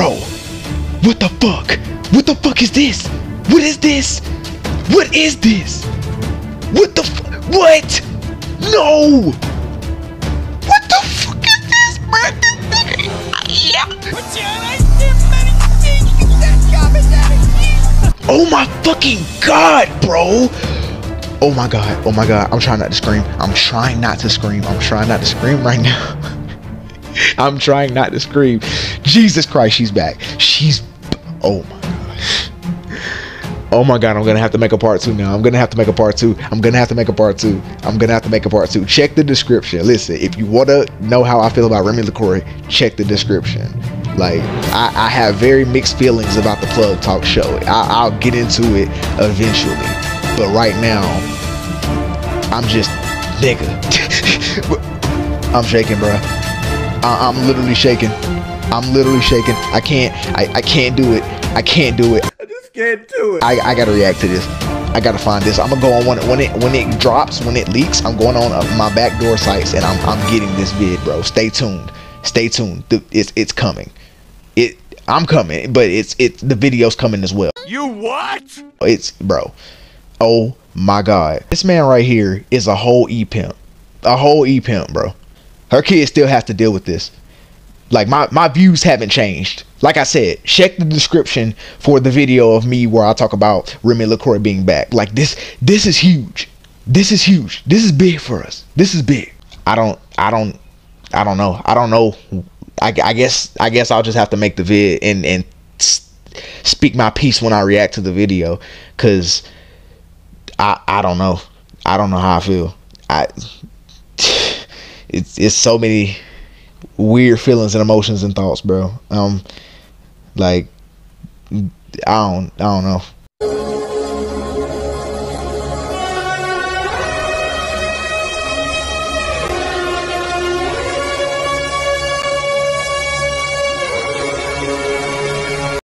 Bro, what the fuck? What the fuck is this? What is this? What is this? What the fuck? What? No! What the fuck is this, man? Oh my fucking god, bro! Oh my god, oh my god. I'm trying not to scream. I'm trying not to scream. I'm trying not to scream right now. I'm trying not to scream. Jesus Christ, she's back. She's... oh my god. Oh my god, I'm gonna have to make a part two now. I'm gonna have to make a part two. I'm gonna have to make a part two. I'm gonna have to make a part two. Check the description. Listen, if you wanna know how I feel about Remy Lacroix, check the description. Like, I have very mixed feelings about the Plug Talk show. I'll get into it eventually. But right now, I'm just... nigga. I'm shaking, bro. I'm literally shaking. I'm literally shaking. I can't. I can't do it. I can't do it. I just can't do it. I gotta react to this. I gotta find this. I'm gonna go on when it drops, when it leaks. I'm going on my backdoor sites and I'm getting this vid, bro. Stay tuned. Stay tuned. It's coming. I'm coming, but it's the video's coming as well. You what? It's bro. Oh my god. This man right here is a whole e-pimp. A whole e-pimp, bro. Her kids still have to deal with this. Like, my views haven't changed. Like I said, check the description for the video of me where I talk about Remy Lacroix being back. Like, this is huge. This is huge. This is big for us. This is big. I don't know. I don't know. I guess I'll just have to make the vid and speak my piece when I react to the video. Cause I don't know. I don't know how I feel. It's so many weird feelings and emotions and thoughts, bro. Like I don't know.